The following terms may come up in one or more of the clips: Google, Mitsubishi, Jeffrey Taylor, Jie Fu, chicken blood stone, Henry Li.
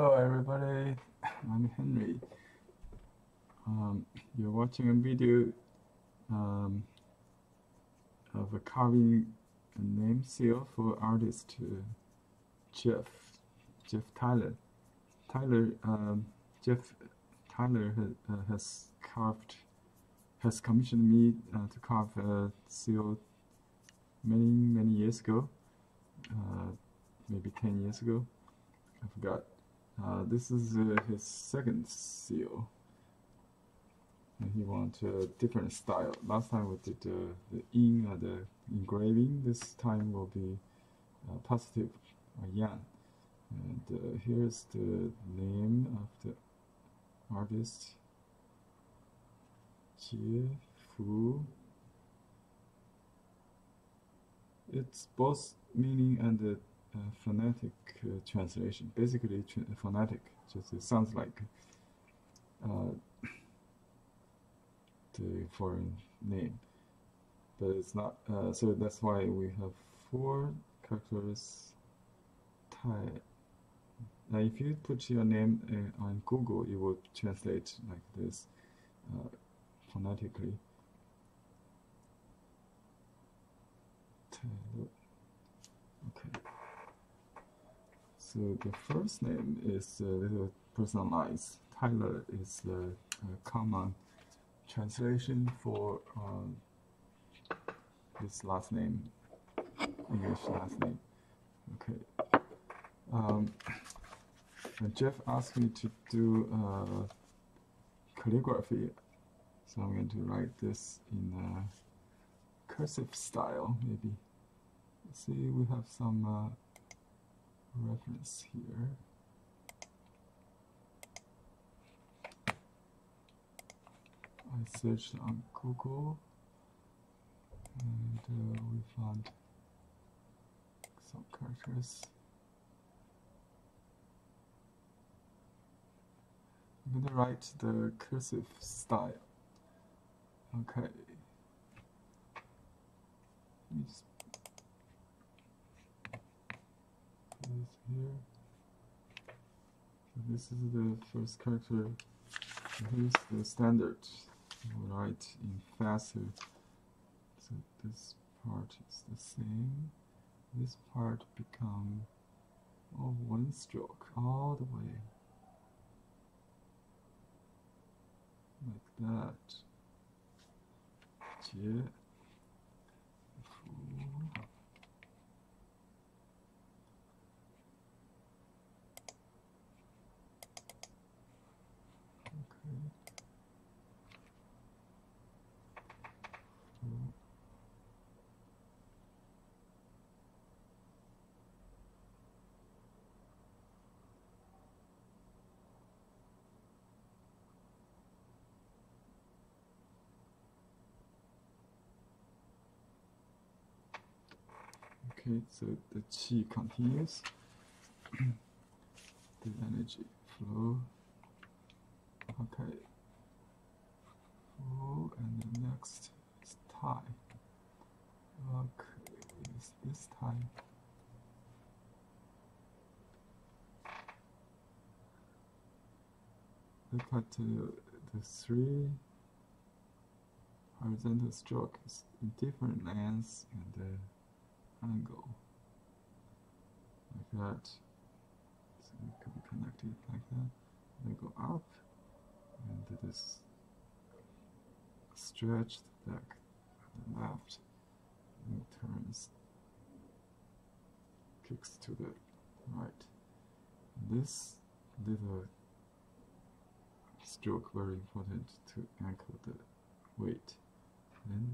Hello everybody, I'm Henry. You're watching a video of a carving a name seal for artist Jeff Taylor. Jeff Taylor has commissioned me to carve a seal many years ago, maybe 10 years ago. I forgot. This is his second seal, and he wants a different style. Last time we did the engraving. This time will be positive yarn. And here's the name of the artist, Jie Fu. It's both meaning and phonetic translation, basically phonetic. Just it sounds like the foreign name, but it's not. So that's why we have four characters. Now, if you put your name on Google, it will translate like this, phonetically. Okay. So the first name is a little personalized. Taylor is the common translation for his last name, English last name. Okay. Jeff asked me to do calligraphy, so I'm going to write this in a cursive style, maybe. See, we have some reference here. I searched on Google and we found some characters. I'm gonna write the cursive style. Okay. Here. So this is the first character. Here's the standard. We'll write in facet. So this part is the same. This part become all one stroke all the way, like that. Yeah. Okay, so the qi continues, the energy flow. Okay, oh, and the next is tie. Okay, is this tie? Look at the three horizontal strokes in different lengths and angle, like that. So it could be connected like that. They go up, and it is stretched back to the left, and it turns, kicks to the right. And this little stroke very important to anchor the weight. Then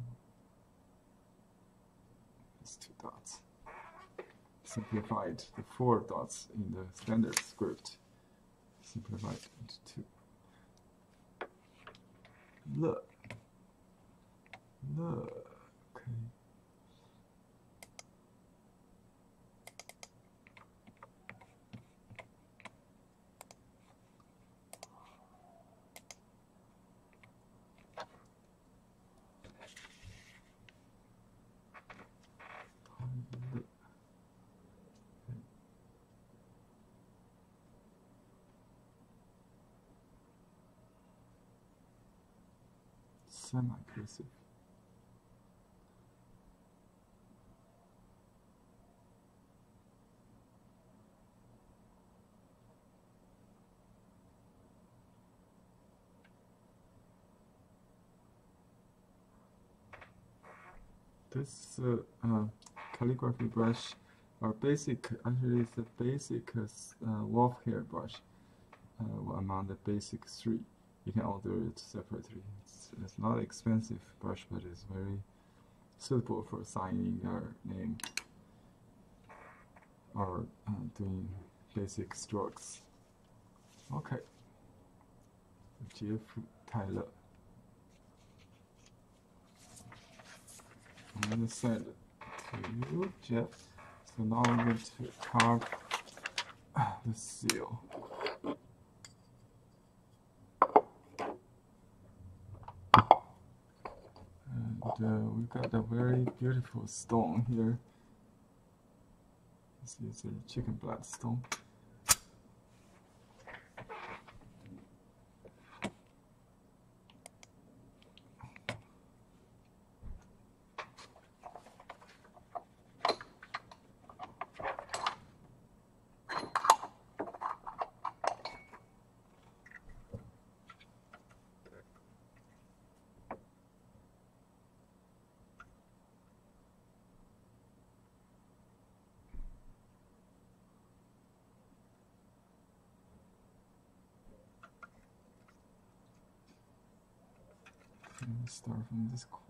two dots. Simplified the four dots in the standard script. Simplified into two. Look. Look. Okay. semi-aggressive. This calligraphy brush, or basic, actually it's the basic wolf hair brush, among the basic three. You can order it separately. It's not expensive brush, but it's very suitable for signing your name or doing basic strokes. Okay, Jeffrey Taylor. I'm going to send it to you, Jeff. So now I'm going to carve the seal. And we've got a very beautiful stone here. This is a chicken blood stone. Let's start from this corner.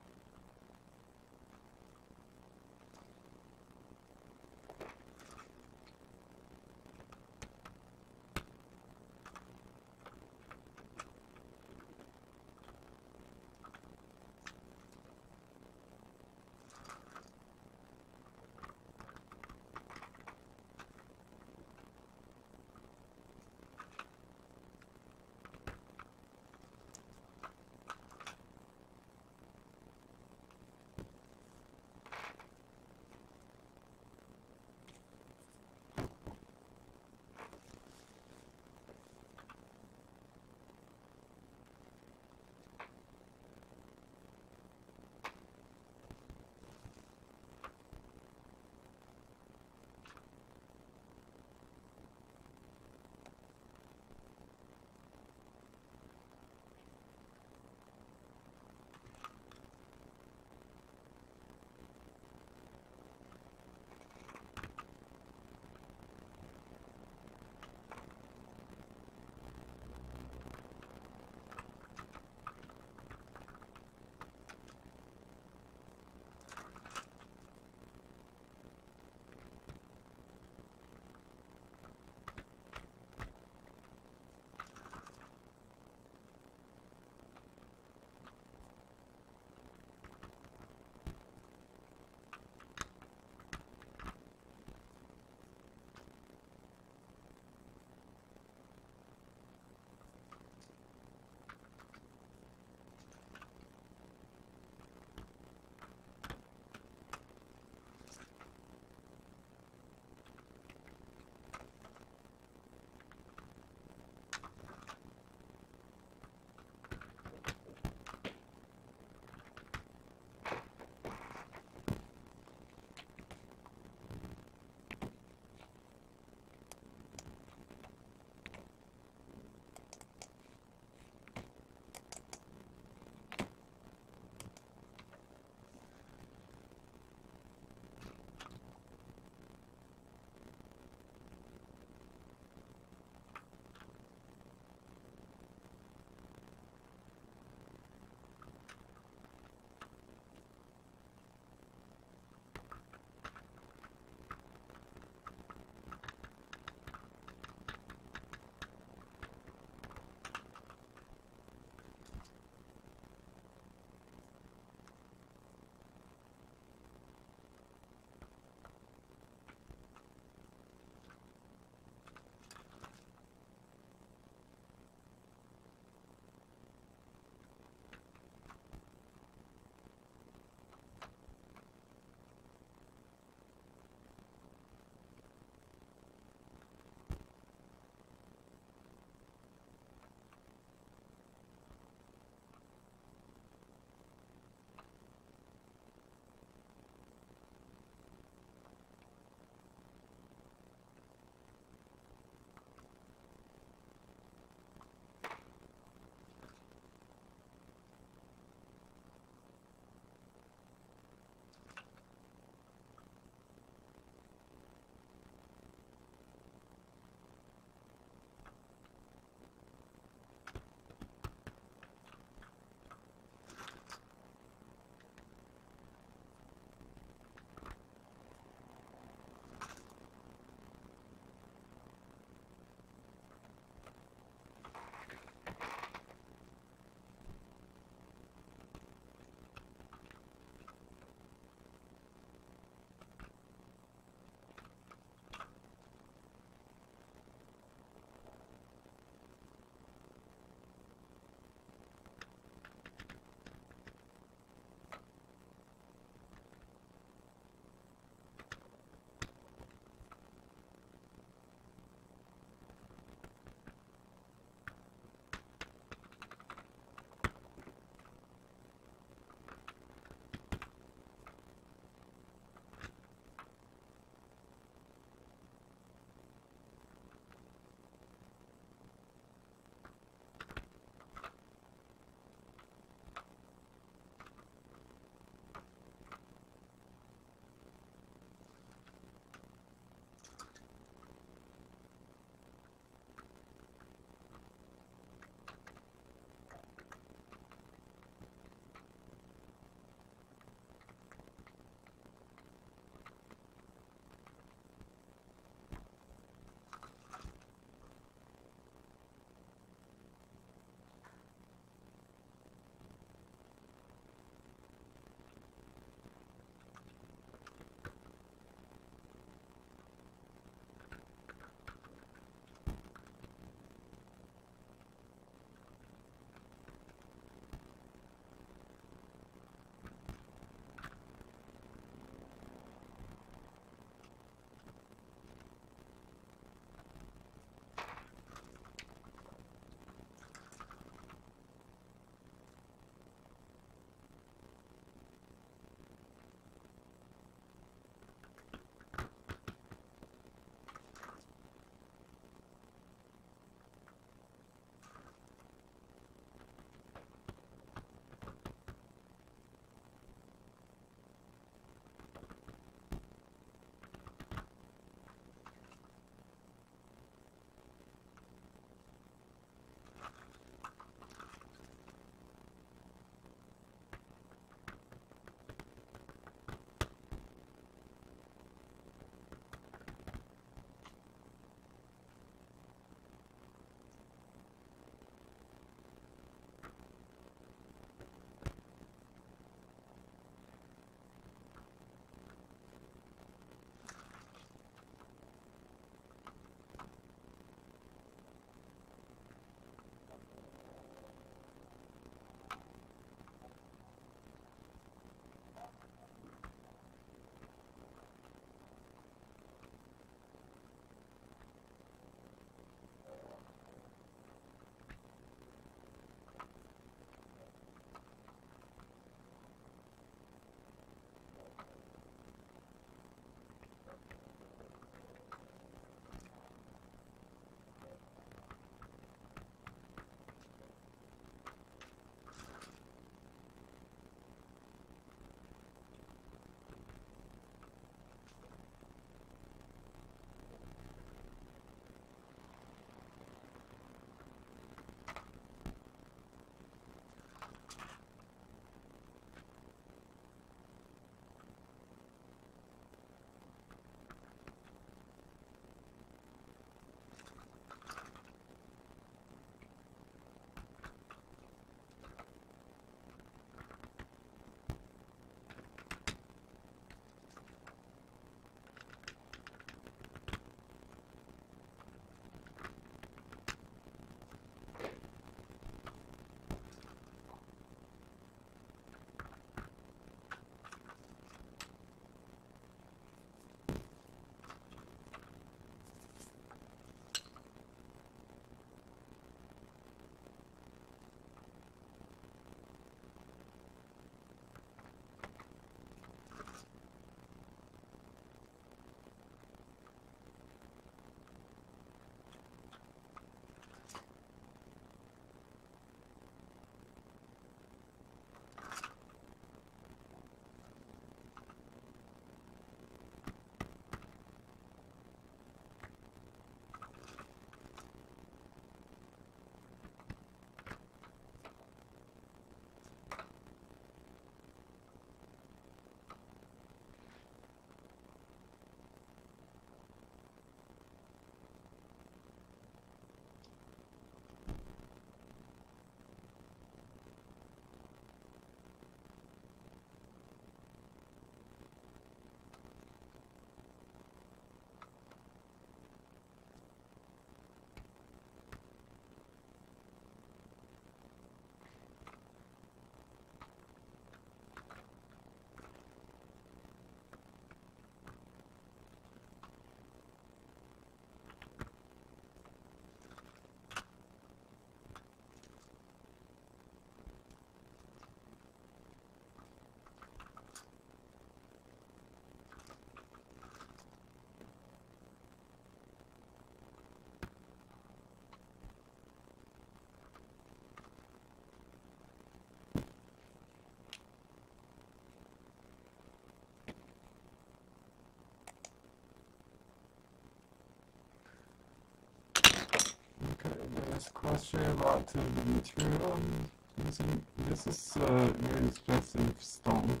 this question about the material I'm using. This is very expensive stone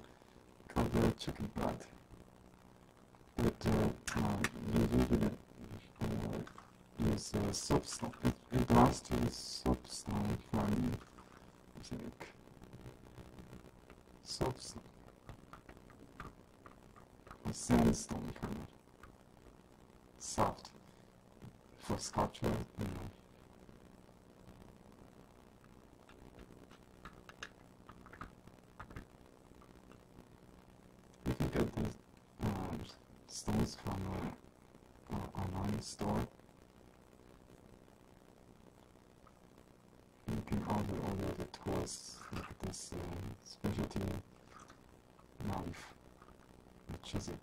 called the chicken blood. But it belongs to the soap stone family, I think. Soap stone. A sandstone kind of. Soft. For sculpture, you know. You can get these stones from an online store. You can order the tools like this specialty knife, which is it.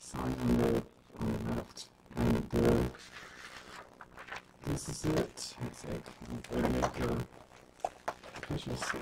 Sign on the left, and this is it. That's it. I'm going to make a pressure seal.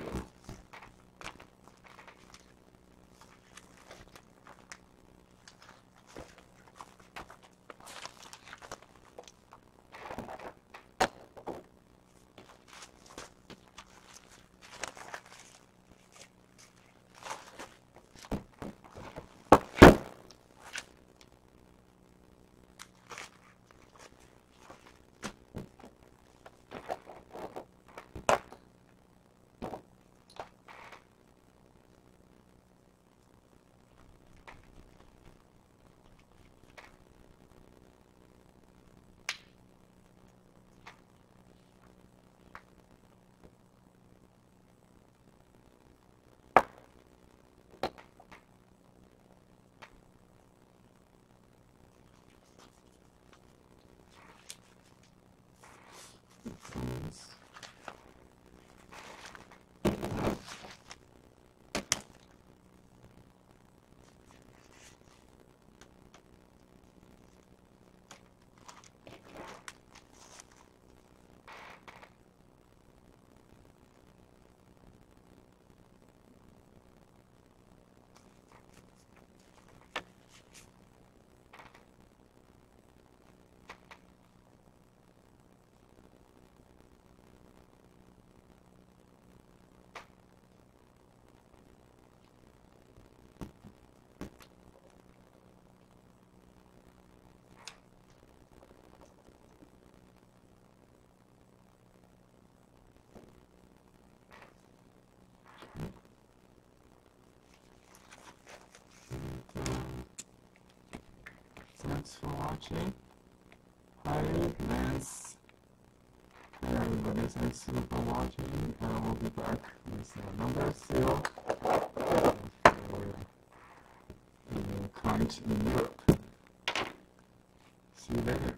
much for watching. Hi, Lance, and everybody, thanks for watching, and we'll be back with another video for the country in Europe. See you later.